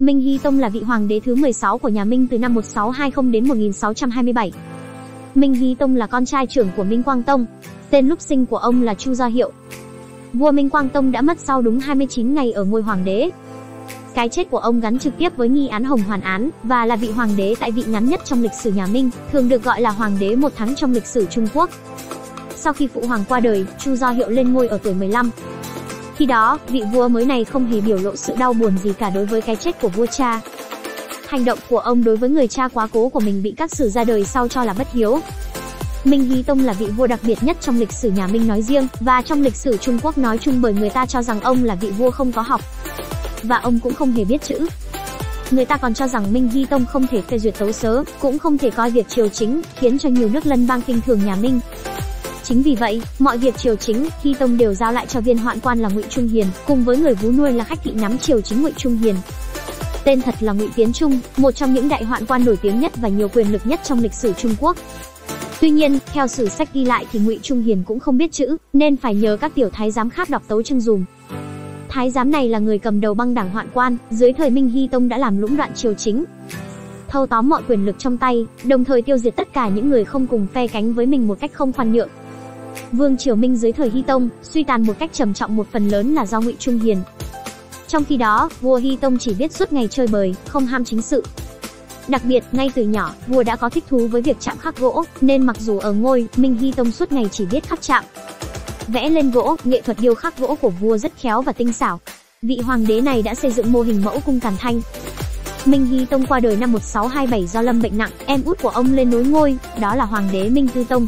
Minh Hy Tông là vị hoàng đế thứ 16 của nhà Minh từ năm 1620 đến 1627. Minh Hy Tông là con trai trưởng của Minh Quang Tông, tên lúc sinh của ông là Chu Do Hiệu. Vua Minh Quang Tông đã mất sau đúng 29 ngày ở ngôi hoàng đế. Cái chết của ông gắn trực tiếp với nghi án Hồng Hoàn Án và là vị hoàng đế tại vị ngắn nhất trong lịch sử nhà Minh, thường được gọi là hoàng đế một tháng trong lịch sử Trung Quốc. Sau khi phụ hoàng qua đời, Chu Do Hiệu lên ngôi ở tuổi 15. Khi đó, vị vua mới này không hề biểu lộ sự đau buồn gì cả đối với cái chết của vua cha. Hành động của ông đối với người cha quá cố của mình bị các sử gia đời sau cho là bất hiếu. Minh Hy Tông là vị vua đặc biệt nhất trong lịch sử nhà Minh nói riêng và trong lịch sử Trung Quốc nói chung, bởi người ta cho rằng ông là vị vua không có học và ông cũng không hề biết chữ. Người ta còn cho rằng Minh Hy Tông không thể phê duyệt tấu sớ, cũng không thể coi việc triều chính, khiến cho nhiều nước lân bang khinh thường nhà Minh. Chính vì vậy, mọi việc triều chính, Hy Tông đều giao lại cho viên hoạn quan là Ngụy Trung Hiền, cùng với người vú nuôi là Khách Thị nắm triều chính Ngụy Trung Hiền. Tên thật là Ngụy Tiến Trung, một trong những đại hoạn quan nổi tiếng nhất và nhiều quyền lực nhất trong lịch sử Trung Quốc. Tuy nhiên, theo sử sách ghi lại thì Ngụy Trung Hiền cũng không biết chữ, nên phải nhờ các tiểu thái giám khác đọc tấu chương dùm. Thái giám này là người cầm đầu băng đảng hoạn quan, dưới thời Minh Hy Tông đã làm lũng đoạn triều chính, thâu tóm mọi quyền lực trong tay, đồng thời tiêu diệt tất cả những người không cùng phe cánh với mình một cách không khoan nhượng. Vương triều Minh dưới thời Hy Tông suy tàn một cách trầm trọng, một phần lớn là do Ngụy Trung Hiền. Trong khi đó, vua Hy Tông chỉ biết suốt ngày chơi bời, không ham chính sự. Đặc biệt, ngay từ nhỏ, vua đã có thích thú với việc chạm khắc gỗ, nên mặc dù ở ngôi, Minh Hy Tông suốt ngày chỉ biết khắc chạm, vẽ lên gỗ. Nghệ thuật điêu khắc gỗ của vua rất khéo và tinh xảo. Vị hoàng đế này đã xây dựng mô hình mẫu cung Càn Thanh. Minh Hy Tông qua đời năm 1627 do lâm bệnh nặng, em út của ông lên nối ngôi, đó là hoàng đế Minh Tư Tông.